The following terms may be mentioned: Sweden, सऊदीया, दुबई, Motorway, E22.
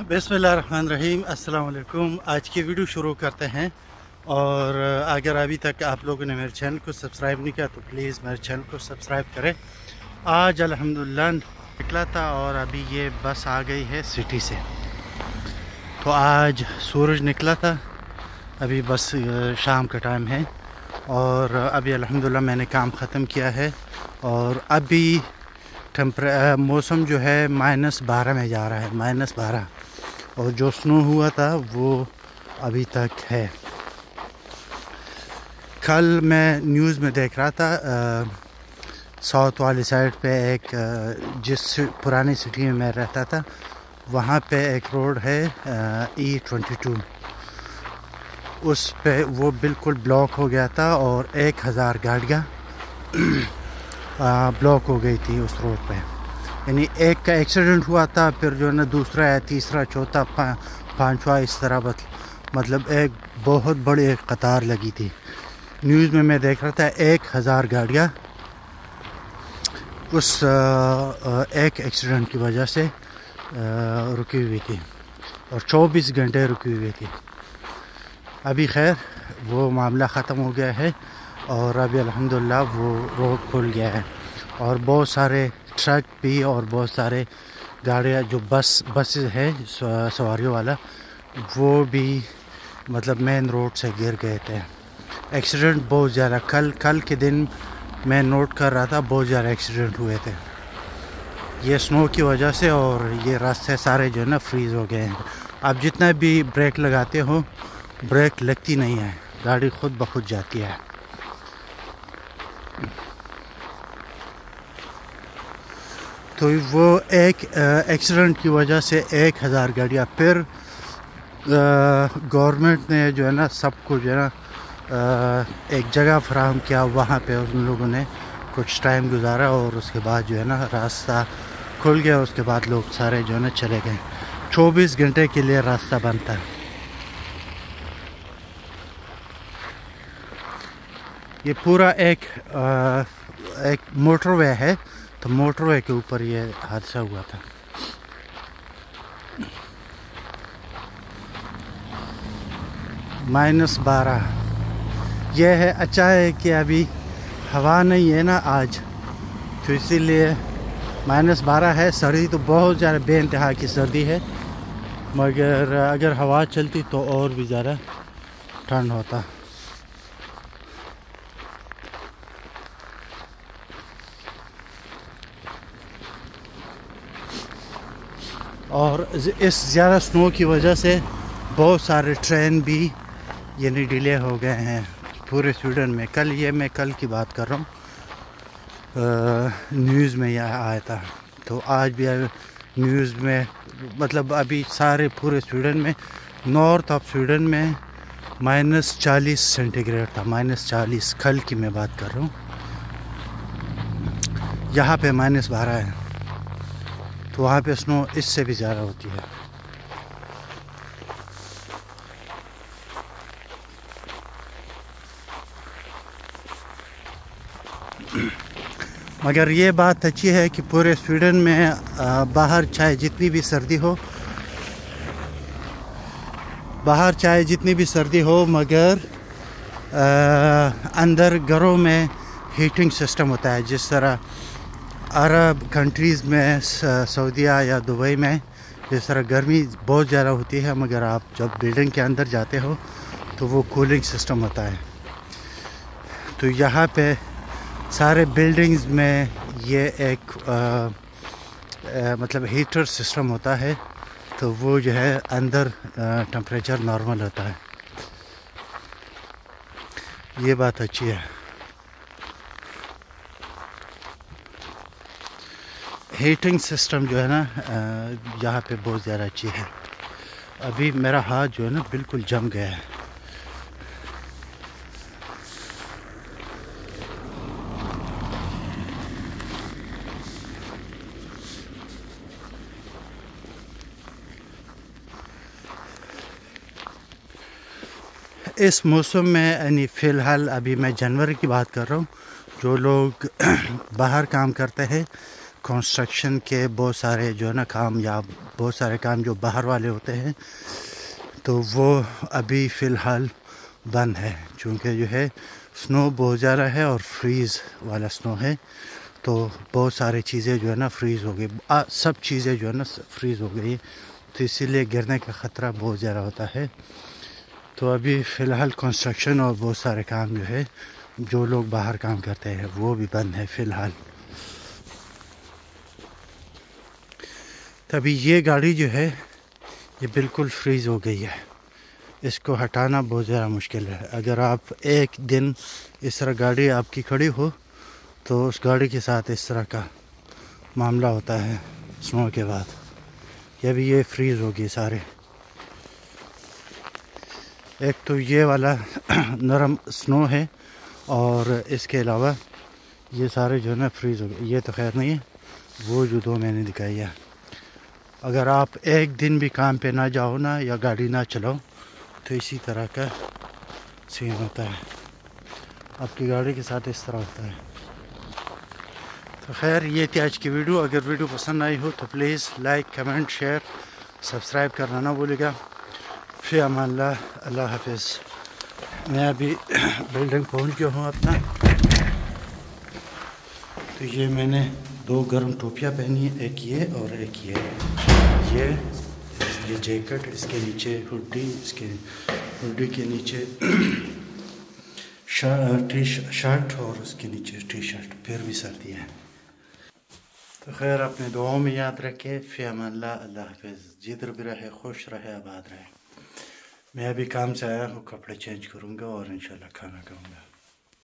बिस्मिल्लाहिर्रहमानिर्रहीम अस्सलाम वालेकुम। आज की वीडियो शुरू करते हैं। और अगर अभी तक आप लोगों ने मेरे चैनल को सब्सक्राइब नहीं किया तो प्लीज़ मेरे चैनल को सब्सक्राइब करें। आज अल्हम्दुलिल्लाह निकला था और अभी ये बस आ गई है सिटी से। तो आज सूरज निकला था, अभी बस शाम का टाइम है। और अभी अल्हम्दुलिल्लाह मैंने काम ख़त्म किया है। और अभी मौसम जो है -12 में जा रहा है, -12। और जो स्नो हुआ था वो अभी तक है। कल मैं न्यूज़ में देख रहा था साउथ वाली साइड पे एक जिस पुरानी सिटी में मैं रहता था वहाँ पे एक रोड है E22, उस पे वो बिल्कुल ब्लॉक हो गया था और 1000 गाड़ियाँ ब्लॉक हो गई थी उस रोड पे। यानी एक का एक्सीडेंट हुआ था, फिर जो है ना दूसरा है, तीसरा, चौथा, पाँचवा, इस तरह मतलब एक बहुत बड़ी एक कतार लगी थी। न्यूज़ में मैं देख रहा था 1000 गाड़ियाँ उस एक एक्सीडेंट की वजह से रुकी हुई थी और 24 घंटे रुकी हुई थी। अभी खैर वो मामला ख़त्म हो गया है और अभी अल्हम्दुलिल्लाह वो रोड खुल गया है। और बहुत सारे ट्रक भी और बहुत सारे गाड़ियाँ जो बसेस है सवारियों वाला, वो भी मतलब मेन रोड से गिर गए थे। एक्सीडेंट बहुत ज़्यादा कल के दिन मैं नोट कर रहा था, बहुत ज़्यादा एक्सीडेंट हुए थे ये स्नो की वजह से। और ये रास्ते सारे जो है ना फ्रीज़ हो गए हैं। आप जितना भी ब्रेक लगाते हो ब्रेक लगती नहीं है, गाड़ी खुद ब खुद जाती है। तो वो एक एक्सीडेंट की वजह से 1000 गाड़ियाँ, फिर गवर्नमेंट ने जो है ना सबको जो है ना एक जगह फराहम किया, वहाँ पे उन लोगों ने कुछ टाइम गुजारा और उसके बाद जो है ना रास्ता खुल गया। उसके बाद लोग सारे जो है ना चले गए। 24 घंटे के लिए रास्ता बंद था। ये पूरा एक मोटरवे है, तो मोटरवे के ऊपर ये हादसा हुआ था। -12 ये है। अच्छा है कि अभी हवा नहीं है ना आज, तो इसीलिए -12 है। सर्दी तो बहुत ज़्यादा बेइंतहा की सर्दी है, मगर अगर हवा चलती तो और भी ज़्यादा ठंड होता। और इस ज़्यादा स्नो की वजह से बहुत सारे ट्रेन भी यानी डिले हो गए हैं पूरे स्वीडन में। मैं कल की बात कर रहा हूँ, न्यूज़ में यह आया था। तो आज भी न्यूज़ में मतलब अभी सारे पूरे स्वीडन में, नॉर्थ ऑफ स्वीडन में -40 सेंटीग्रेड था। -40 कल की मैं बात कर रहा हूँ। यहाँ पे -12 है, तो वहाँ पे स्नो इससे भी ज़्यादा होती है। मगर ये बात अच्छी है कि पूरे स्वीडन में बाहर चाहे जितनी भी सर्दी हो, मगर अंदर घरों में हीटिंग सिस्टम होता है। जिस तरह अरब कंट्रीज़ में, सऊदीया या दुबई में जिस तरह गर्मी बहुत ज़्यादा होती है, मगर आप जब बिल्डिंग के अंदर जाते हो तो वो कूलिंग सिस्टम होता है। तो यहाँ पे सारे बिल्डिंग्स में ये एक मतलब हीटर सिस्टम होता है, तो वो जो है अंदर टेम्परेचर नॉर्मल होता है। ये बात अच्छी है। हीटिंग सिस्टम जो है ना यहाँ पे बहुत ज़्यादा अच्छी है। अभी मेरा हाथ जो है ना बिल्कुल जम गया है। इस मौसम में यानी फ़िलहाल अभी मैं जनवरी की बात कर रहा हूँ। जो लोग बाहर काम करते हैं कंस्ट्रक्शन के बहुत सारे जो है ना काम या बहुत सारे काम जो बाहर वाले होते हैं तो वो अभी फ़िलहाल बंद है, चूँकि जो है स्नो बहुत ज़्यादा है और फ्रीज़ वाला स्नो है, तो बहुत सारी चीज़ें जो है ना फ्रीज़ हो गई, सब चीज़ें जो है ना फ्रीज़ हो गई, तो इसीलिए गिरने का ख़तरा बहुत ज़्यादा होता है। तो अभी फ़िलहाल कंस्ट्रक्शन और बहुत सारे काम जो है जो लोग बाहर काम करते हैं वो भी बंद है फ़िलहाल। तभी ये गाड़ी जो है ये बिल्कुल फ्रीज़ हो गई है, इसको हटाना बहुत ज़्यादा मुश्किल है। अगर आप एक दिन इस तरह गाड़ी आपकी खड़ी हो तो उस गाड़ी के साथ इस तरह का मामला होता है स्नो के बाद, या भी ये फ्रीज़ हो गई सारे। एक तो ये वाला नरम स्नो है और इसके अलावा ये सारे जो है ना फ्रीज़ हो गए। ये तो खैर नहीं है, वो जो दो मैंने दिखाई है। अगर आप एक दिन भी काम पे ना जाओ ना या गाड़ी ना चलाओ तो इसी तरह का सीन होता है, आपकी गाड़ी के साथ इस तरह होता है। तो खैर ये थी आज की वीडियो। अगर वीडियो पसंद आई हो तो please like, comment, share, subscribe करना ना भूलिएगा। फी अमान अल्लाह, अल्लाह हाफिज़। मैं अभी बिल्डिंग पहुंच गया हूँ अपना। तो ये मैंने दो गर्म टोपियाँ पहनी है, एक ये और एक ये जैकेट, इसके नीचे हुडी, इसके हुडी के नीचे शर्ट और उसके नीचे टी शर्ट, फिर भी सर्दी है। तो खैर अपने दुआओं में याद रखें। फी अमान अल्लाह हाफिज़। जिधर भी रहे खुश रहे, आबाद रहे। मैं अभी काम से आया हूँ, कपड़े चेंज करूँगा और इंशाल्लाह खाना खाऊँगा।